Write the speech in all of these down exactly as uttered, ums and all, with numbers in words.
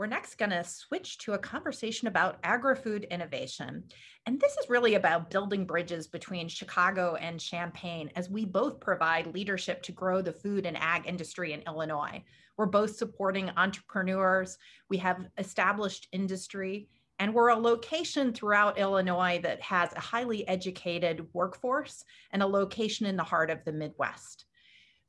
We're next going to switch to a conversation about agri-food innovation. And this is really about building bridges between Chicago and Champaign as we both provide leadership to grow the food and ag industry in Illinois. We're both supporting entrepreneurs, we have established industry, and we're a location throughout Illinois that has a highly educated workforce and a location in the heart of the Midwest.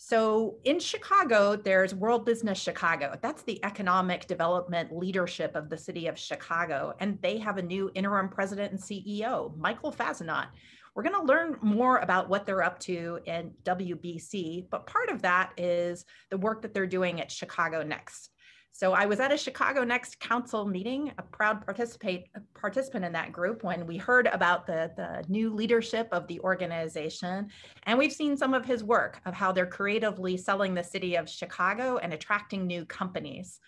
So in Chicago, there's World Business Chicago. That's the economic development leadership of the city of Chicago. And they have a new interim president and C E O, Michael Fassnacht. We're going to learn more about what they're up to in W B C, but part of that is the work that they're doing at Chicago Next. So I was at a Chicago Next Council meeting, a proud participate, a participant in that group, when we heard about the, the new leadership of the organization. And we've seen some of his work of how they're creatively selling the city of Chicago and attracting new companies.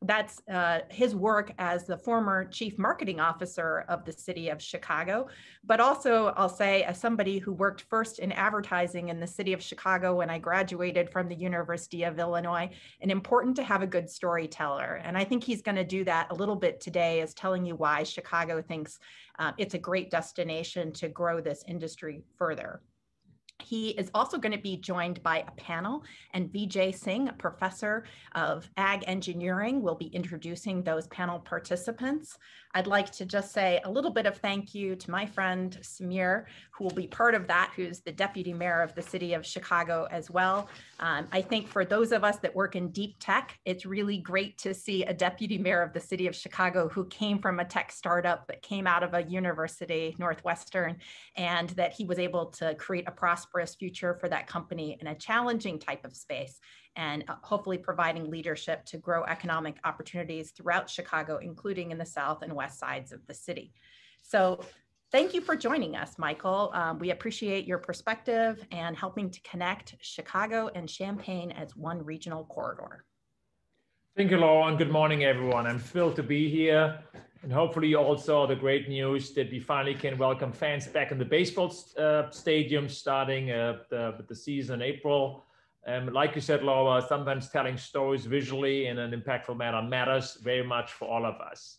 That's uh, his work as the former chief marketing officer of the city of Chicago, but also I'll say as somebody who worked first in advertising in the city of Chicago when I graduated from the University of Illinois, and important to have a good storyteller. And I think he's going to do that a little bit today, is telling you why Chicago thinks uh, it's a great destination to grow this industry further. He is also going to be joined by a panel, and Vijay Singh, a professor of ag engineering, will be introducing those panel participants. I'd like to just say a little bit of thank you to my friend Samir, who will be part of that, who's the deputy mayor of the city of Chicago as well. Um, I think for those of us that work in deep tech, it's really great to see a deputy mayor of the city of Chicago who came from a tech startup that came out of a university, Northwestern, and that he was able to create a prosperous future for that company in a challenging type of space, and hopefully providing leadership to grow economic opportunities throughout Chicago, including in the south and west sides of the city. So thank you for joining us, Michael. Um, we appreciate your perspective and helping to connect Chicago and Champaign as one regional corridor. Thank you, Laura, and good morning, everyone. I'm thrilled to be here. And hopefully you all saw the great news that we finally can welcome fans back in the baseball uh, stadium starting uh, the, the season in April. Um, like you said, Laura, sometimes telling stories visually in an impactful manner matters very much for all of us.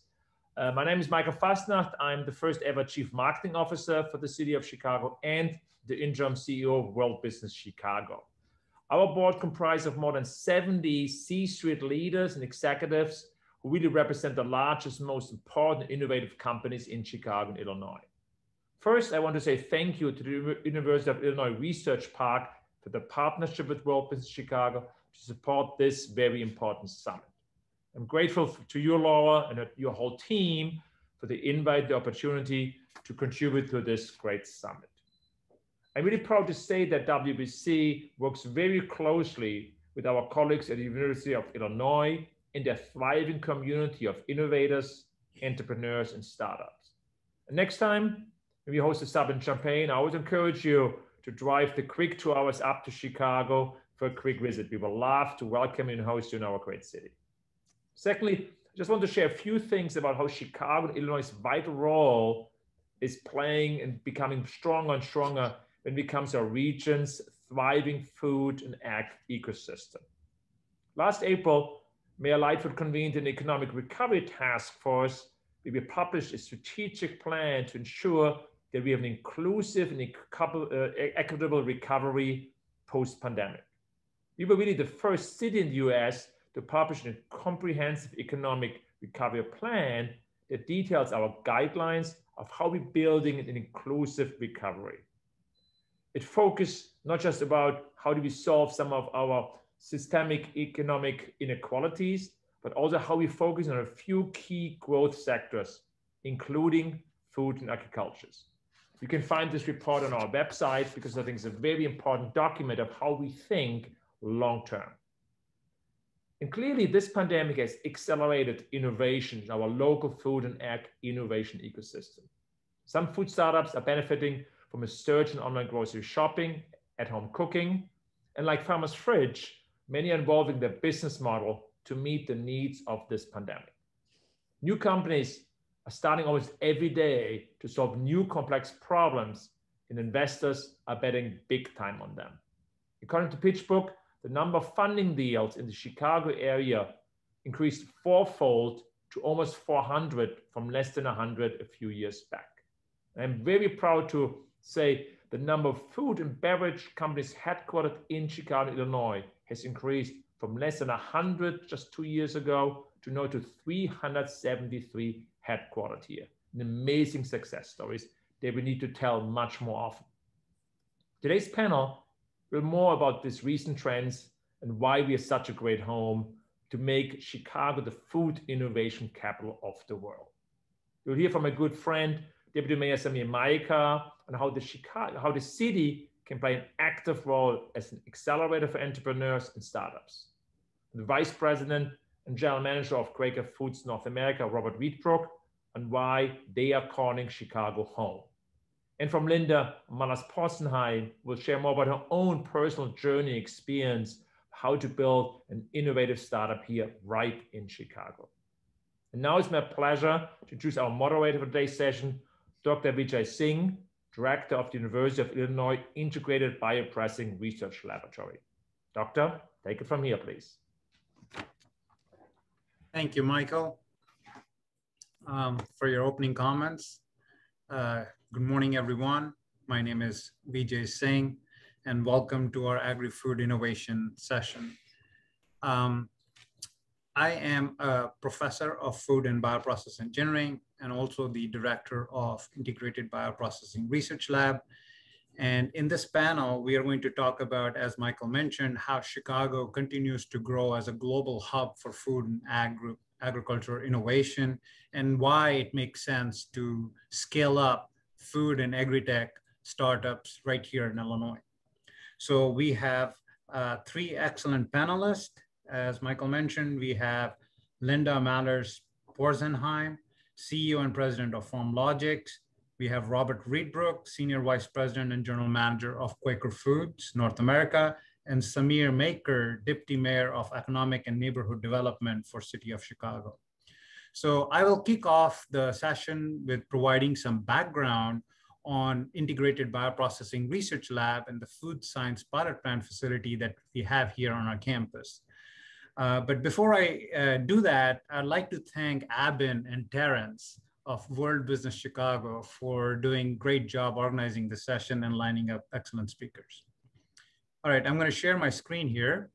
Uh, my name is Michael Fassnacht. I'm the first ever Chief Marketing Officer for the City of Chicago and the Interim C E O of World Business Chicago. Our board comprises of more than seventy C-suite leaders and executives who really represent the largest, most important innovative companies in Chicago and Illinois. First, I want to say thank you to the University of Illinois Research Park for the partnership with World Business Chicago to support this very important summit. I'm grateful to you, Laura, and your whole team for the invite, the opportunity to contribute to this great summit. I'm really proud to say that W B C works very closely with our colleagues at the University of Illinois in their thriving community of innovators, entrepreneurs, and startups. And next time, when we host a summit in Champaign, I always encourage you to drive the quick two hours up to Chicago for a quick visit. We will love to welcome you and host you in our great city. Secondly, I just want to share a few things about how Chicago and Illinois' vital role is playing and becoming stronger and stronger when it comes to our region's thriving food and ag ecosystem. Last April, Mayor Lightfoot convened an economic recovery task force where we published a strategic plan to ensure that we have an inclusive and equitable recovery post-pandemic. We were really the first city in the U S to publish a comprehensive economic recovery plan that details our guidelines of how we're building an inclusive recovery. It focused not just about how do we solve some of our systemic economic inequalities, but also how we focus on a few key growth sectors, including food and agriculture. You can find this report on our website because I think it's a very important document of how we think long-term. And clearly this pandemic has accelerated innovation in our local food and ag innovation ecosystem. Some food startups are benefiting from a surge in online grocery shopping, at-home cooking, and like Farmer's Fridge, many are involving their business model to meet the needs of this pandemic. New companies are starting almost every day to solve new complex problems, and investors are betting big time on them. According to PitchBook, the number of funding deals in the Chicago area increased fourfold to almost four hundred from less than one hundred a few years back. I'm very proud to say the number of food and beverage companies headquartered in Chicago, Illinois has increased from less than one hundred just two years ago to now to three hundred seventy-three headquartered here. An amazing success stories that we need to tell much more often. Today's panel will more about these recent trends and why we are such a great home to make Chicago the food innovation capital of the world. You'll hear from a good friend, Deputy Mayor Samir Mayekar, on how the Chicago, how the city can play an active role as an accelerator for entrepreneurs and startups. The Vice President and General Manager of Quaker Foods North America, Robert Rietbroek, on why they are calling Chicago home. And from Linda Mallers Porzenheim, will share more about her own personal journey experience, how to build an innovative startup here right in Chicago. And now it's my pleasure to choose our moderator for today's session, Doctor Vijay Singh, Director of the University of Illinois Integrated Bioprocessing Research Laboratory. Doctor, take it from here, please. Thank you, Michael, um, for your opening comments. Uh, good morning, everyone. My name is Vijay Singh, and welcome to our Agri-Food Innovation session. Um, I am a professor of food and bioprocess engineering, and also the director of Integrated Bioprocessing Research Lab. And in this panel, we are going to talk about, as Michael mentioned, how Chicago continues to grow as a global hub for food and agri agriculture innovation, and why it makes sense to scale up food and agritech startups right here in Illinois. So we have uh, three excellent panelists. As Michael mentioned, we have Linda Mallers Porzenheim, C E O and President of FarmLogix. We have Robert Rietbroek, Senior Vice President and General Manager of Quaker Foods North America, and Samir Mayekar, Deputy Mayor of Economic and Neighborhood Development for City of Chicago. So I will kick off the session with providing some background on Integrated Bioprocessing Research Lab and the Food Science Pilot Plant facility that we have here on our campus. Uh, but before I uh, do that, I'd like to thank Abin and Terrence of World Business Chicago for doing a great job organizing the session and lining up excellent speakers. All right, I'm going to share my screen here.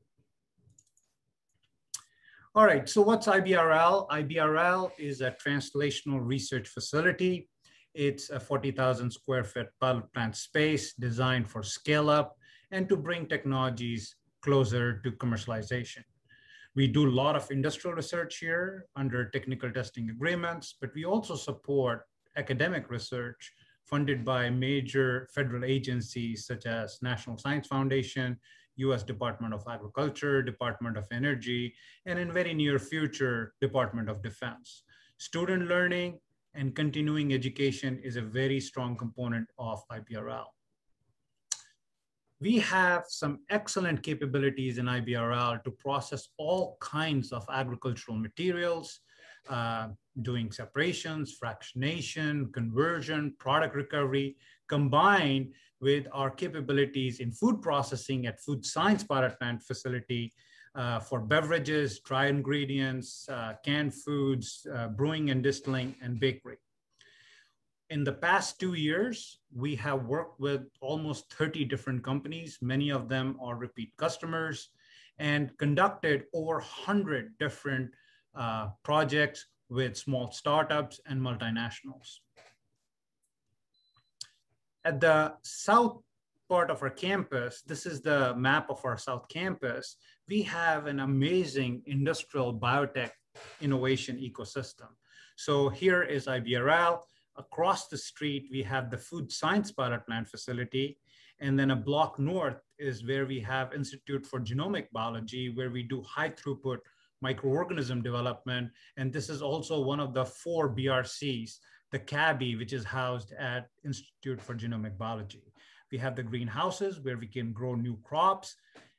All right, so what's I B R L? I B R L is a translational research facility. It's a forty thousand square foot pilot plant space designed for scale up and to bring technologies closer to commercialization. We do a lot of industrial research here under technical testing agreements, but we also support academic research funded by major federal agencies such as National Science Foundation, U S Department of Agriculture, Department of Energy, and in very near future, Department of Defense. Student learning and continuing education is a very strong component of I B R L. We have some excellent capabilities in I B R L to process all kinds of agricultural materials, uh, doing separations, fractionation, conversion, product recovery, combined with our capabilities in food processing at Food Science Pilot Plant facility uh, for beverages, dry ingredients, uh, canned foods, uh, brewing and distilling, and bakery. In the past two years, we have worked with almost thirty different companies. Many of them are repeat customers, and conducted over one hundred different uh, projects with small startups and multinationals. At the south part of our campus, this is the map of our south campus, we have an amazing industrial biotech innovation ecosystem. So here is I B R L. Across the street, we have the Food Science Pilot Plant facility. And then a block north is where we have Institute for Genomic Biology, where we do high throughput microorganism development. And this is also one of the four B R Cs, the C A B I, which is housed at Institute for Genomic Biology. We have the greenhouses where we can grow new crops,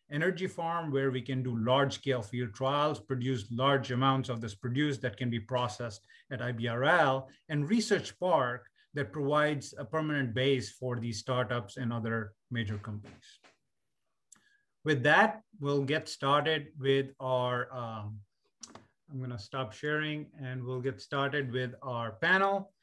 Energy Farm, where we can do large scale field trials, produce large amounts of this produce that can be processed at I B R L, and Research Park that provides a permanent base for these startups and other major companies. With that, we'll get started with our um, I'm going to stop sharing and we'll get started with our panel.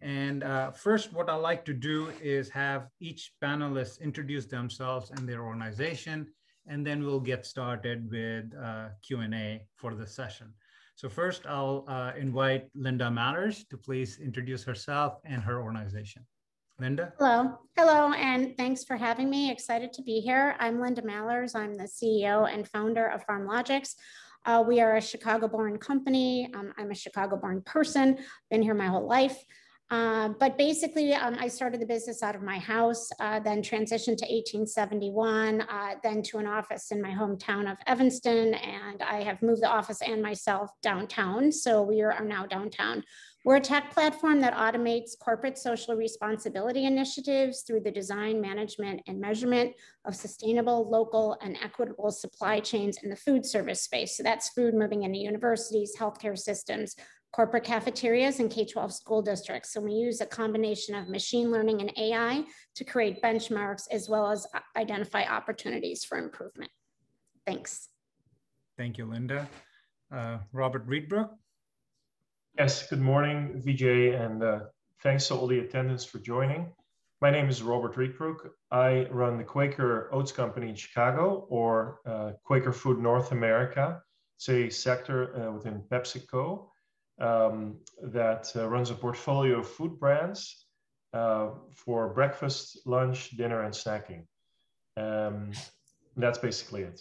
And uh, first, what I'd like to do is have each panelist introduce themselves and their organization, and then we'll get started with uh, Q and A for the session. So first, I'll uh, invite Linda Mallers to please introduce herself and her organization. Linda? Hello. Hello, and thanks for having me. Excited to be here. I'm Linda Mallers. I'm the C E O and founder of FarmLogix. Uh, we are a Chicago-born company. Um, I'm a Chicago-born person. Been here my whole life. Uh, but basically, um, I started the business out of my house, uh, then transitioned to eighteen seventy-one, uh, then to an office in my hometown of Evanston, and I have moved the office and myself downtown, so we are now downtown. We're a tech platform that automates corporate social responsibility initiatives through the design, management, and measurement of sustainable, local, and equitable supply chains in the food service space. So that's food moving into universities, healthcare systems, corporate cafeterias, and K twelve school districts. So we use a combination of machine learning and A I to create benchmarks as well as identify opportunities for improvement. Thanks. Thank you, Linda. Uh, Robert Rietbroek. Yes, good morning, Vijay, and uh, thanks to all the attendants for joining. My name is Robert Rietbroek. I run the Quaker Oats Company in Chicago, or uh, Quaker Foods North America. It's a sector uh, within PepsiCo. Um, that uh, runs a portfolio of food brands uh, for breakfast, lunch, dinner, and snacking. Um, that's basically it.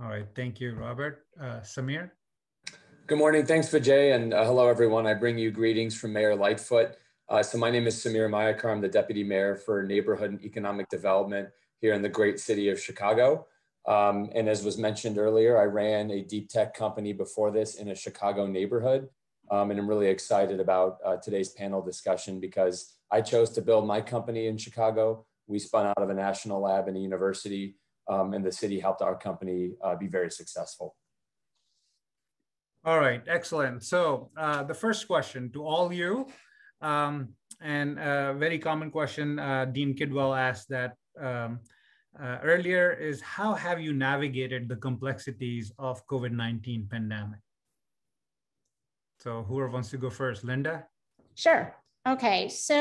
All right, thank you, Robert. Uh, Samir? Good morning, thanks Vijay, and uh, hello everyone. I bring you greetings from Mayor Lightfoot. Uh, so my name is Samir Mayekar. I'm the Deputy Mayor for Neighborhood and Economic Development here in the great city of Chicago. Um, and as was mentioned earlier, I ran a deep tech company before this in a Chicago neighborhood. Um, and I'm really excited about uh, today's panel discussion because I chose to build my company in Chicago. We spun out of a national lab and a university, um, and the city helped our company uh, be very successful. All right, excellent. So uh, the first question to all you, um, and a very common question, uh, Dean Kidwell asked that, um, Uh, earlier is, how have you navigated the complexities of COVID nineteen pandemic? So whoever wants to go first, Linda? Sure, okay, so,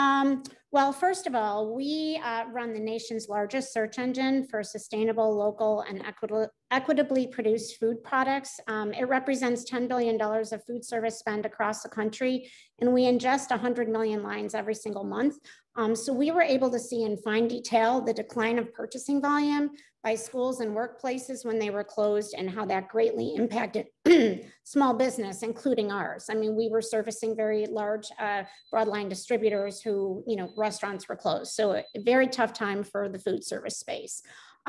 um, well, first of all, we uh, run the nation's largest search engine for sustainable, local, and equitable, equitably produced food products. Um, it represents ten billion dollars of food service spend across the country, and we ingest one hundred million lines every single month. Um, so we were able to see in fine detail the decline of purchasing volume by schools and workplaces when they were closed and how that greatly impacted small business, including ours. I mean, we were servicing very large uh, broadline distributors who, you know, restaurants were closed. So a very tough time for the food service space.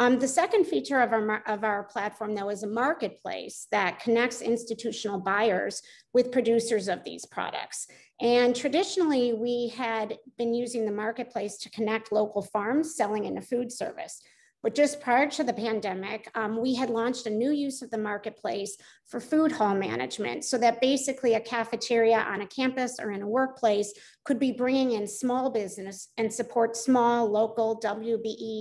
Um, the second feature of our, of our platform, though, is a marketplace that connects institutional buyers with producers of these products. And traditionally, we had been using the marketplace to connect local farms selling into food service. But just prior to the pandemic, um, we had launched a new use of the marketplace for food hall management, so that basically a cafeteria on a campus or in a workplace could be bringing in small business and support small, local W B E,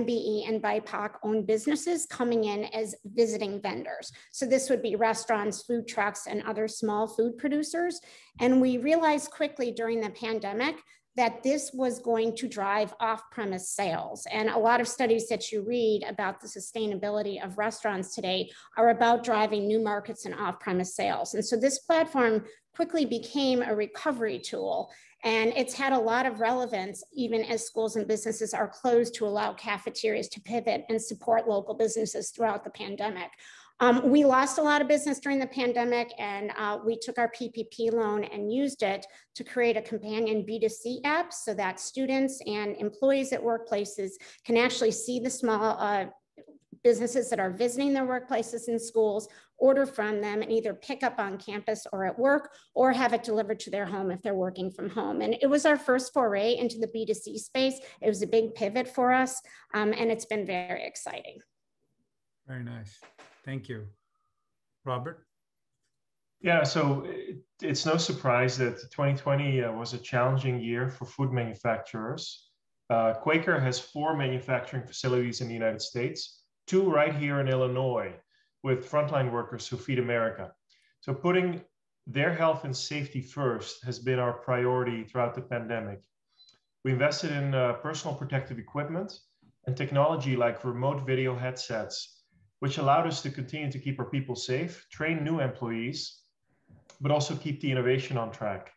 M B E, and B I P O C-owned businesses coming in as visiting vendors. So this would be restaurants, food trucks, and other small food producers. And we realized quickly during the pandemic that this was going to drive off-premise sales. And a lot of studies that you read about the sustainability of restaurants today are about driving new markets and off-premise sales. And so this platform quickly became a recovery tool. And it's had a lot of relevance, even as schools and businesses are closed, to allow cafeterias to pivot and support local businesses throughout the pandemic. Um, we lost a lot of business during the pandemic, and uh, we took our P P P loan and used it to create a companion B two C app so that students and employees at workplaces can actually see the small uh, businesses that are visiting their workplaces and schools, order from them, and either pick up on campus or at work, or have it delivered to their home if they're working from home. And it was our first foray into the B two C space. It was a big pivot for us, um, and it's been very exciting. Very nice. Thank you. Robert? Yeah, so it, it's no surprise that twenty twenty uh, was a challenging year for food manufacturers. Uh, Quaker has four manufacturing facilities in the United States, two right here in Illinois. with frontline workers who feed America. So putting their health and safety first has been our priority throughout the pandemic. We invested in uh, personal protective equipment and technology like remote video headsets, which allowed us to continue to keep our people safe, train new employees, but also keep the innovation on track.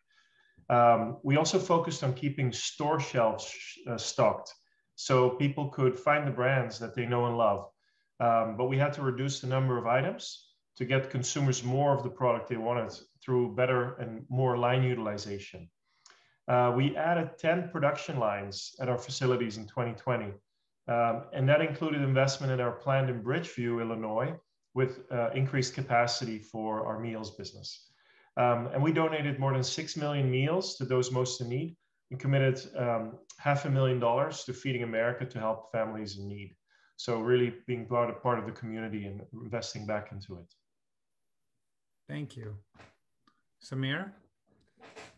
Um, we also focused on keeping store shelves uh, stocked so people could find the brands that they know and love. Um, but we had to reduce the number of items to get consumers more of the product they wanted through better and more line utilization. Uh, we added ten production lines at our facilities in twenty twenty. Um, and that included investment in our plant in Bridgeview, Illinois, with uh, increased capacity for our meals business. Um, and we donated more than six million meals to those most in need and committed um, half a million dollars to Feeding America to help families in need. So really being part of, part of the community and investing back into it. Thank you. Samir?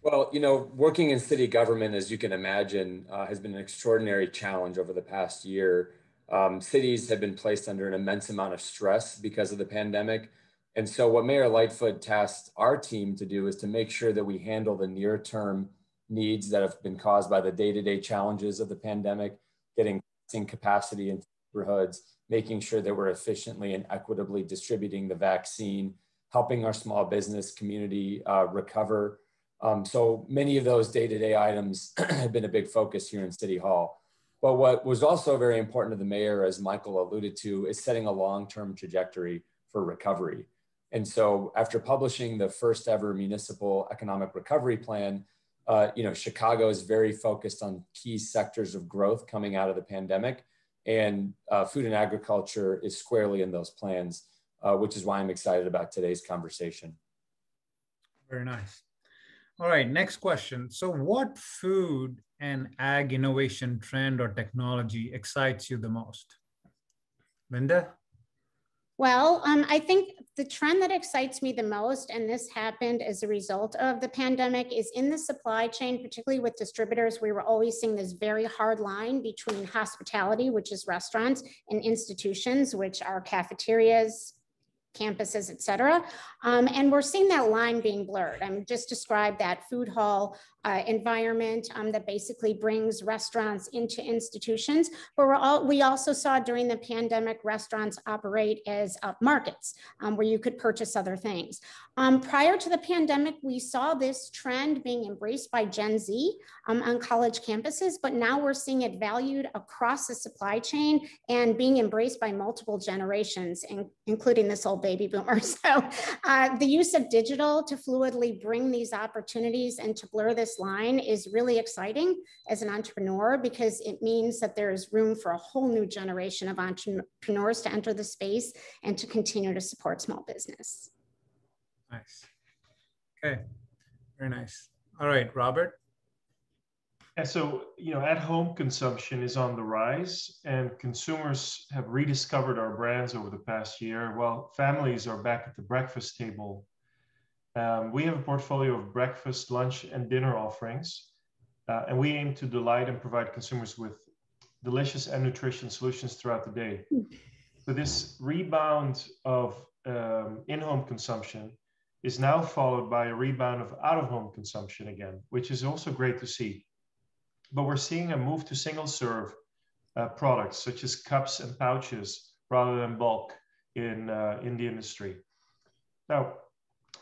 Well, you know, working in city government, as you can imagine, uh, has been an extraordinary challenge over the past year. Um, cities have been placed under an immense amount of stress because of the pandemic. And so what Mayor Lightfoot tasked our team to do is to make sure that we handle the near-term needs that have been caused by the day-to-day challenges of the pandemic, getting capacity into neighborhoods, making sure that we're efficiently and equitably distributing the vaccine, helping our small business community uh, recover. Um, so many of those day-to-day items have been a big focus here in City Hall. But what was also very important to the mayor, as Michael alluded to, is setting a long-term trajectory for recovery. And so after publishing the first ever municipal economic recovery plan, uh, you know, Chicago is very focused on key sectors of growth coming out of the pandemic, and uh, food and agriculture is squarely in those plans, uh, which is why I'm excited about today's conversation. Very nice. All right, next question. So what food and ag innovation trend or technology excites you the most? Linda? Well, um, I think the trend that excites me the most, and this happened as a result of the pandemic, is in the supply chain, particularly with distributors. We were always seeing this very hard line between hospitality, which is restaurants, and institutions, which are cafeterias, campuses, et cetera. Um, and we're seeing that line being blurred. I mean, just described that food hall uh, environment um, that basically brings restaurants into institutions. But we're all, we also saw during the pandemic, restaurants operate as up markets um, where you could purchase other things. Um, prior to the pandemic, we saw this trend being embraced by Gen Z um, on college campuses, but now we're seeing it valued across the supply chain and being embraced by multiple generations, in, including this old baby boomer. So uh, the use of digital to fluidly bring these opportunities and to blur this line is really exciting as an entrepreneur, because it means that there is room for a whole new generation of entrepreneurs to enter the space and to continue to support small business. Nice. Okay, very nice. All right, Robert. And so, you know, at-home consumption is on the rise, and consumers have rediscovered our brands over the past year, while families are back at the breakfast table. Um, we have a portfolio of breakfast, lunch, and dinner offerings, uh, and we aim to delight and provide consumers with delicious and nutritious solutions throughout the day. So this rebound of um, in-home consumption is now followed by a rebound of out-of-home consumption again, which is also great to see. But we're seeing a move to single serve uh, products such as cups and pouches rather than bulk in, uh, in the industry. Now,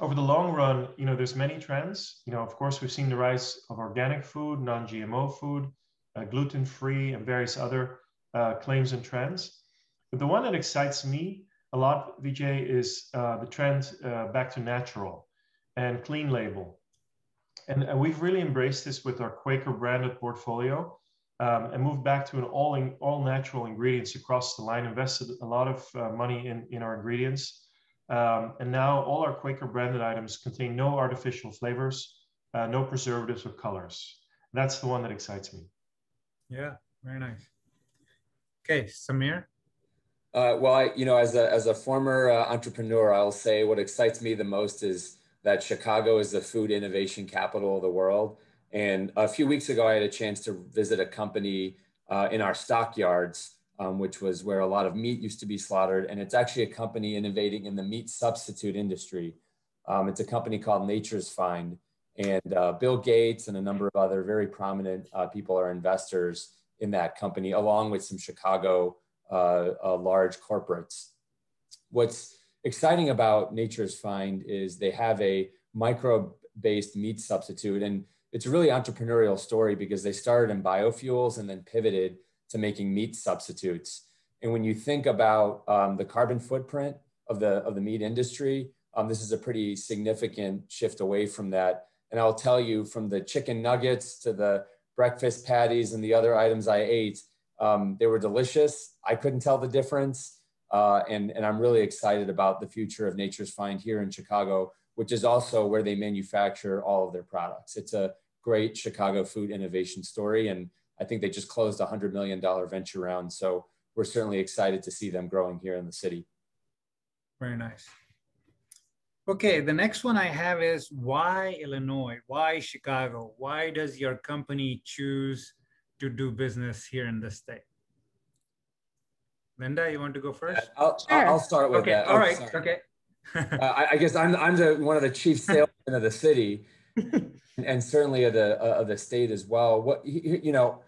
over the long run, you know, there's many trends. You know, of course, we've seen the rise of organic food, non-G M O food, uh, gluten-free, and various other uh, claims and trends. But the one that excites me a lot, Vijay, is uh, the trend uh, back to natural and clean label. And, and we've really embraced this with our Quaker branded portfolio um, and moved back to an all, in, all natural ingredients across the line, invested a lot of uh, money in, in our ingredients. Um, and now all our Quaker branded items contain no artificial flavors, uh, no preservatives or colors. That's the one that excites me. Yeah, very nice. Okay, Samir? Uh, well, I, you know, as a, as a former uh, entrepreneur, I'll say what excites me the most is that Chicago is the food innovation capital of the world. And a few weeks ago, I had a chance to visit a company uh, in our stockyards um, which was where a lot of meat used to be slaughtered. And it's actually a company innovating in the meat substitute industry. Um, it's a company called Nature's Fynd. And uh, Bill Gates and a number of other very prominent uh, people are investors in that company, along with some Chicago uh, uh, large corporates. What's exciting about Nature's Fynd is they have a micro-based meat substitute. And it's a really entrepreneurial story because they started in biofuels and then pivoted to making meat substitutes. And when you think about um, the carbon footprint of the, of the meat industry, um, this is a pretty significant shift away from that. And I'll tell you, from the chicken nuggets to the breakfast patties and the other items I ate, um, they were delicious. I couldn't tell the difference. Uh, and, and I'm really excited about the future of Nature's Fynd here in Chicago, which is also where they manufacture all of their products. It's a great Chicago food innovation story. And I think they just closed a one hundred million dollar venture round. So we're certainly excited to see them growing here in the city. Very nice. Okay, the next one I have is, why Illinois? Why Chicago? Why does your company choose to do business here in the state? Linda, you want to go first? I'll, sure. I'll start with okay. that. All oh, right, sorry. okay. uh, I, I guess I'm, I'm the, one of the chief salesmen of the city, and certainly of the, uh, of the state as well. What, you know,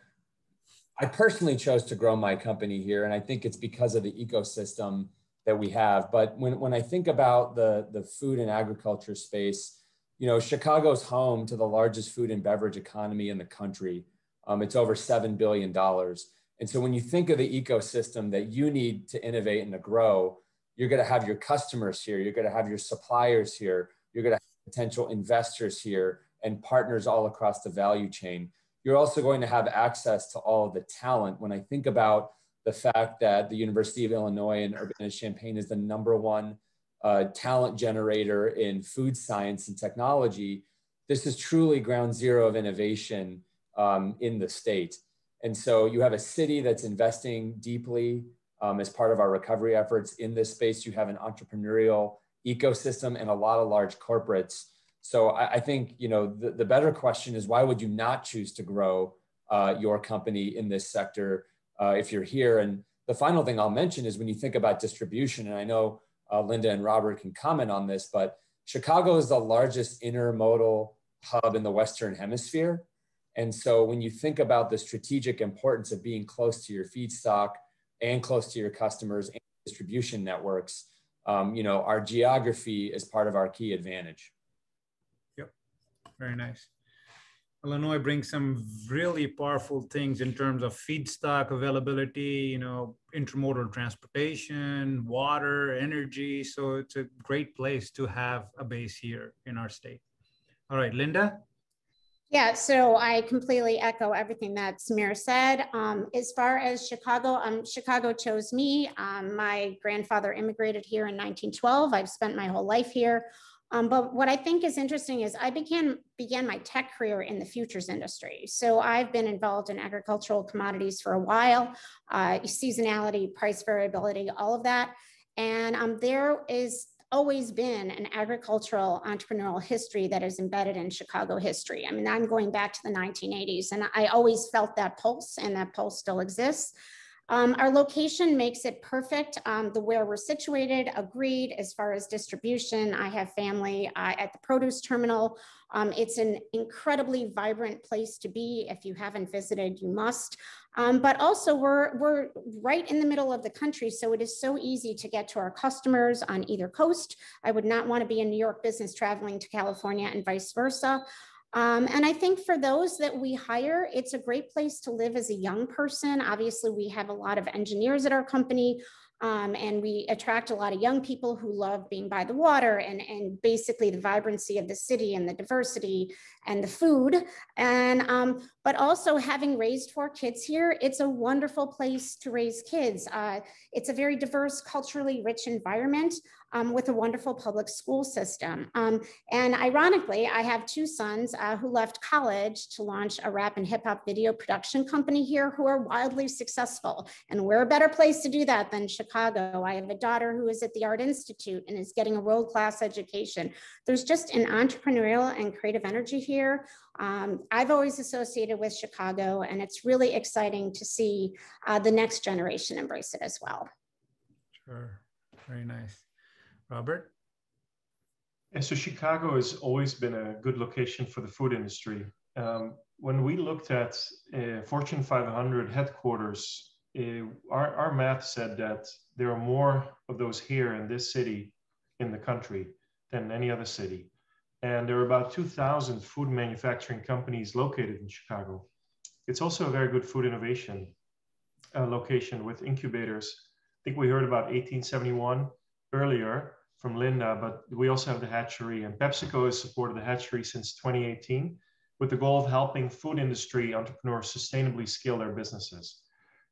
I personally chose to grow my company here, and I think it's because of the ecosystem that we have. But when, when I think about the, the food and agriculture space, you know, Chicago's home to the largest food and beverage economy in the country. Um, it's over seven billion dollars. And so when you think of the ecosystem that you need to innovate and to grow, you're going to have your customers here. You're going to have your suppliers here. You're going to have potential investors here and partners all across the value chain. You're also going to have access to all of the talent. When I think about the fact that the University of Illinois in Urbana-Champaign is the number one uh, talent generator in food science and technology, this is truly ground zero of innovation um, in the state. And so you have a city that's investing deeply um, as part of our recovery efforts in this space. You have an entrepreneurial ecosystem and a lot of large corporates. So I, I think, you know, the, the better question is, why would you not choose to grow uh, your company in this sector uh, if you're here? And the final thing I'll mention is, when you think about distribution, and I know uh, Linda and Robert can comment on this, but Chicago is the largest intermodal hub in the Western Hemisphere. And so when you think about the strategic importance of being close to your feedstock and close to your customers and distribution networks, um, you know, our geography is part of our key advantage. Yep, very nice. Illinois brings some really powerful things in terms of feedstock availability, you know, intermodal transportation, water, energy. So it's a great place to have a base here in our state. All right, Linda? Yeah, so I completely echo everything that Samir said. Um, as far as Chicago, um, Chicago chose me. Um, my grandfather immigrated here in nineteen twelve. I've spent my whole life here. Um, but what I think is interesting is I began, began my tech career in the futures industry. So I've been involved in agricultural commodities for a while, uh, seasonality, price variability, all of that. And um, there is always been an agricultural entrepreneurial history that is embedded in Chicago history. I mean, I'm going back to the nineteen eighties, and I always felt that pulse, and that pulse still exists. Um, our location makes it perfect. Um, the where we're situated, agreed, as far as distribution. I have family uh, at the produce terminal. Um, it's an incredibly vibrant place to be. If you haven't visited, you must. Um, but also we're, we're right in the middle of the country, so it is so easy to get to our customers on either coast. I would not want to be in New York business traveling to California and vice versa. Um, and I think for those that we hire, it's a great place to live as a young person. Obviously, we have a lot of engineers at our company, um, and we attract a lot of young people who love being by the water and, and basically the vibrancy of the city and the diversity and the food. And um, but also, having raised four kids here, it's a wonderful place to raise kids. Uh, it's a very diverse, culturally rich environment. um, with a wonderful public school system. Um, and ironically, I have two sons uh, who left college to launch a rap and hip hop video production company here who are wildly successful. And we're a better place to do that than Chicago. I have a daughter who is at the Art Institute and is getting a world-class education. There's just an entrepreneurial and creative energy here. Um, I've always associated with Chicago, and it's really exciting to see uh, the next generation embrace it as well. Sure, very nice. Robert? And so Chicago has always been a good location for the food industry. Um, when we looked at uh, Fortune five hundred headquarters, uh, our, our math said that there are more of those here in this city in the country than any other city. And there are about two thousand food manufacturing companies located in Chicago. It's also a very good food innovation uh, location with incubators. I think we heard about eighteen seventy-one earlier from Linda, but we also have The Hatchery, and PepsiCo has supported The Hatchery since twenty eighteen with the goal of helping food industry entrepreneurs sustainably scale their businesses.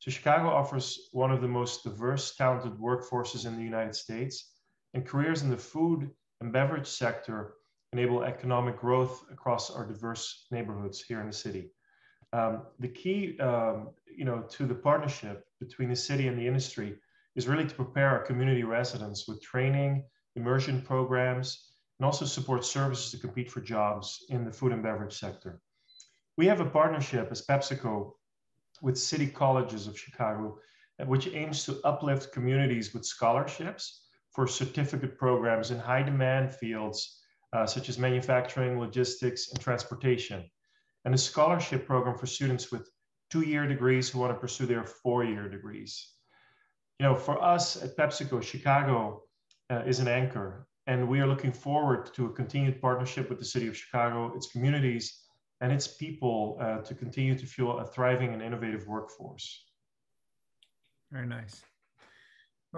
So Chicago offers one of the most diverse, talented workforces in the United States, and careers in the food and beverage sector enable economic growth across our diverse neighborhoods here in the city. Um, the key um, you know, to the partnership between the city and the industry is really to prepare our community residents with training, immersion programs, and also support services to compete for jobs in the food and beverage sector. We have a partnership as PepsiCo with City Colleges of Chicago, which aims to uplift communities with scholarships for certificate programs in high demand fields Uh, such as manufacturing, logistics, and transportation, and a scholarship program for students with two-year degrees who want to pursue their four-year degrees. You know, for us at PepsiCo, Chicago uh, is an anchor, and we are looking forward to a continued partnership with the city of Chicago, its communities, and its people uh, to continue to fuel a thriving and innovative workforce. Very nice.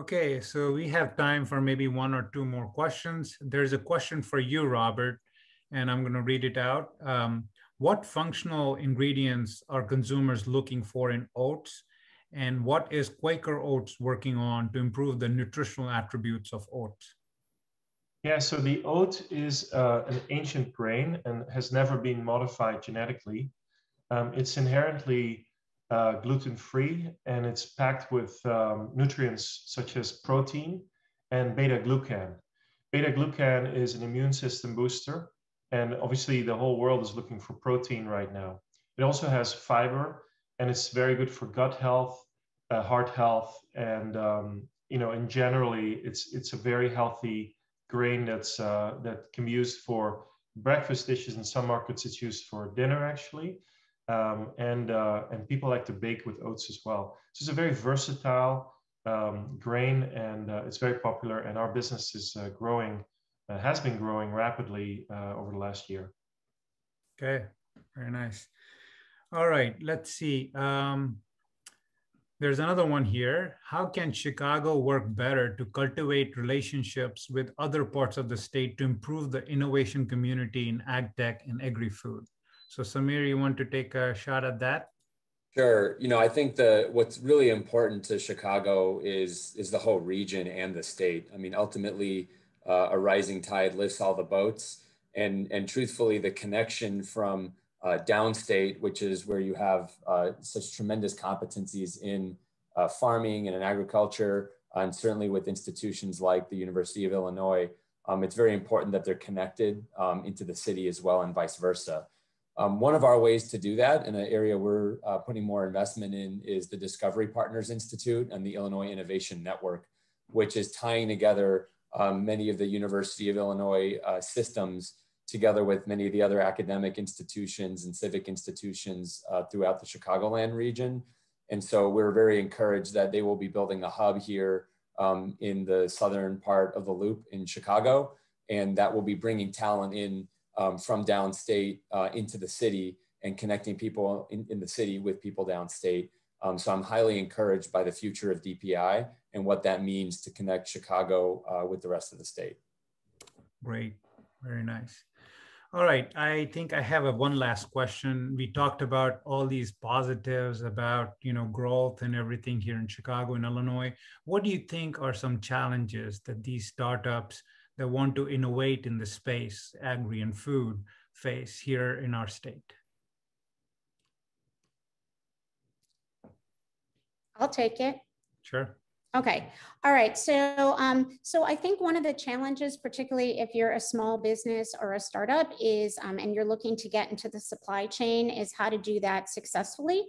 Okay, so we have time for maybe one or two more questions. There's a question for you, Robert, and I'm going to read it out. Um, what functional ingredients are consumers looking for in oats? And what is Quaker Oats working on to improve the nutritional attributes of oats? Yeah, so the oat is uh, an ancient grain and has never been modified genetically. Um, it's inherently Uh, gluten-free, and it's packed with um, nutrients such as protein and beta-glucan. Beta-glucan is an immune system booster, and obviously the whole world is looking for protein right now. It also has fiber, and it's very good for gut health, uh, heart health, and um, you know, in generally, it's it's a very healthy grain that's uh, that can be used for breakfast dishes. In some markets, it's used for dinner actually. Um, and, uh, and people like to bake with oats as well. So it's a very versatile um, grain, and uh, it's very popular, and our business is uh, growing, uh, has been growing rapidly uh, over the last year. Okay, very nice. All right, let's see. Um, there's another one here. How can Chicago work better to cultivate relationships with other parts of the state to improve the innovation community in ag tech and agri-food? So Samir, you want to take a shot at that? Sure. You know, I think the what's really important to Chicago is is the whole region and the state. I mean, ultimately, uh, a rising tide lifts all the boats. And and truthfully, the connection from uh, downstate, which is where you have uh, such tremendous competencies in uh, farming and in agriculture, and certainly with institutions like the University of Illinois, um, it's very important that they're connected um, into the city as well, and vice versa. Um, one of our ways to do that, and an area we're uh, putting more investment in, is the Discovery Partners Institute and the Illinois Innovation Network, which is tying together um, many of the University of Illinois uh, systems together with many of the other academic institutions and civic institutions uh, throughout the Chicagoland region. And so we're very encouraged that they will be building a hub here um, in the southern part of the Loop in Chicago, and that will be bringing talent in Um, from downstate uh, into the city and connecting people in, in the city with people downstate. Um, so I'm highly encouraged by the future of D P I and what that means to connect Chicago uh, with the rest of the state. Great, very nice. All right, I think I have a one last question. We talked about all these positives about, you know, growth and everything here in Chicago and Illinois. What do you think are some challenges that these startups that want to innovate in the space, agri and food, face here in our state? I'll take it. Sure. Okay. All right. So, um, so I think one of the challenges, particularly if you're a small business or a startup is, um, and you're looking to get into the supply chain, is how to do that successfully.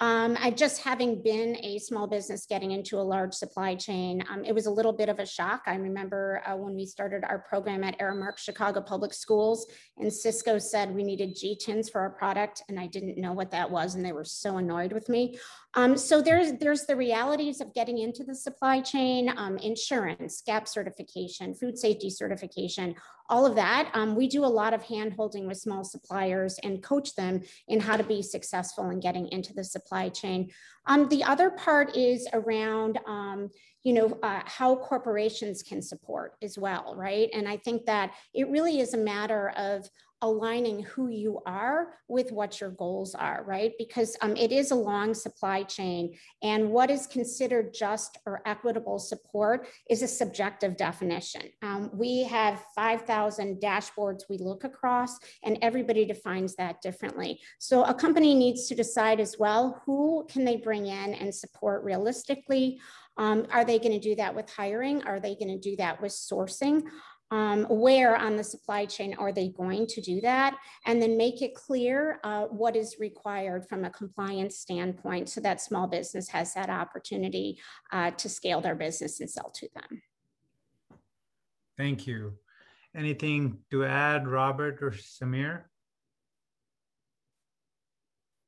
Um, I just having been a small business getting into a large supply chain, um, it was a little bit of a shock. I remember uh, when we started our program at Aramark Chicago Public Schools, and Cisco said we needed G tins for our product, and I didn't know what that was, and they were so annoyed with me. Um, so there's, there's the realities of getting into the supply chain, um, insurance, GAP certification, food safety certification, all of that. Um, we do a lot of hand-holding with small suppliers and coach them in how to be successful in getting into the supply chain. Um, the other part is around, um, you know, uh, how corporations can support as well, right? And I think that it really is a matter of aligning who you are with what your goals are, right? Because um, it is a long supply chain, and what is considered just or equitable support is a subjective definition. Um, we have five thousand dashboards we look across, and everybody defines that differently. So a company needs to decide as well, who can they bring in and support realistically? Um, are they going to do that with hiring? Are they going to do that with sourcing? Um, where on the supply chain are they going to do that? And then make it clear uh, what is required from a compliance standpoint so that small business has that opportunity uh, to scale their business and sell to them. Thank you. Anything to add, Robert or Samir?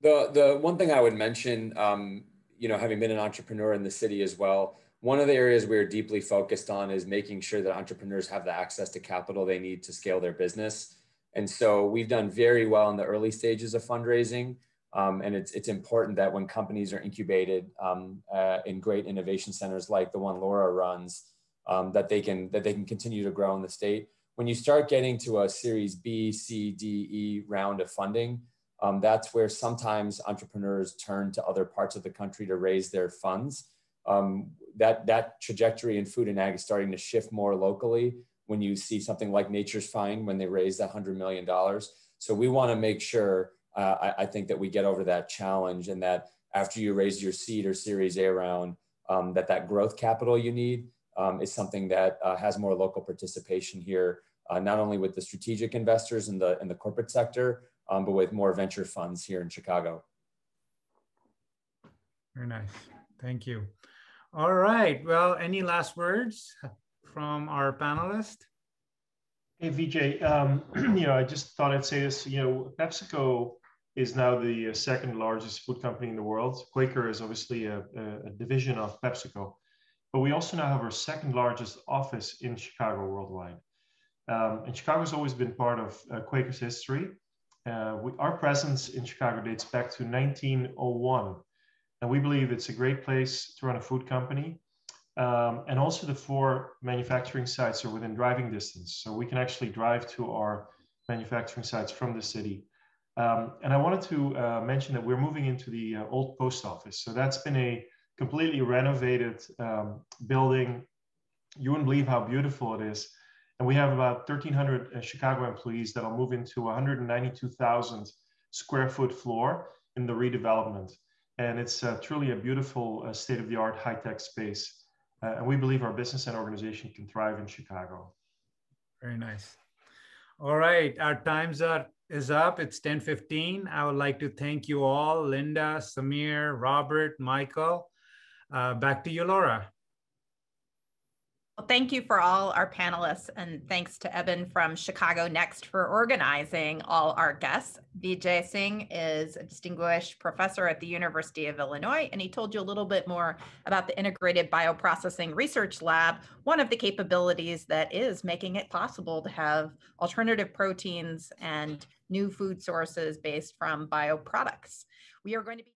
The, the one thing I would mention, um, you know, having been an entrepreneur in the city as well, one of the areas we're deeply focused on is making sure that entrepreneurs have the access to capital they need to scale their business. And so we've done very well in the early stages of fundraising. Um, and it's, it's important that when companies are incubated um, uh, in great innovation centers like the one Laura runs, um, that, they can, that they can continue to grow in the state. When you start getting to a series B, C, D, E round of funding, um, that's where sometimes entrepreneurs turn to other parts of the country to raise their funds. Um, that, that trajectory in food and ag is starting to shift more locally when you see something like Nature's Fynd when they raised one hundred million dollars. So we want to make sure, uh, I, I think, that we get over that challenge, and that after you raise your seed or series A round, um, that that growth capital you need um, is something that uh, has more local participation here, uh, not only with the strategic investors in the, in the corporate sector, um, but with more venture funds here in Chicago. Very nice. Thank you. All right. Well, any last words from our panelist? Hey, Vijay. Um, you know, I just thought I'd say this. You know, PepsiCo is now the second largest food company in the world. Quaker is obviously a, a division of PepsiCo, but we also now have our second largest office in Chicago worldwide. Um, and Chicago's always been part of uh, Quaker's history. Uh, we, our presence in Chicago dates back to nineteen oh one. And we believe it's a great place to run a food company. Um, and also the four manufacturing sites are within driving distance. So we can actually drive to our manufacturing sites from the city. Um, and I wanted to uh, mention that we're moving into the uh, old post office. So that's been a completely renovated um, building. You wouldn't believe how beautiful it is. And we have about thirteen hundred uh, Chicago employees that'll move into one hundred ninety-two thousand square foot floor in the redevelopment. And it's uh, truly a beautiful uh, state-of-the-art high-tech space. Uh, and we believe our business and organization can thrive in Chicago. Very nice. All right, our time's up, is up. It's ten fifteen. I would like to thank you all, Linda, Samir, Robert, Michael. Uh, back to you, Laura. Well, thank you for all our panelists, and thanks to Eben from Chicago Next for organizing all our guests. Vijay Singh is a distinguished professor at the University of Illinois, and he told you a little bit more about the Integrated Bioprocessing Research Lab, one of the capabilities that is making it possible to have alternative proteins and new food sources based from bioproducts. We are going to be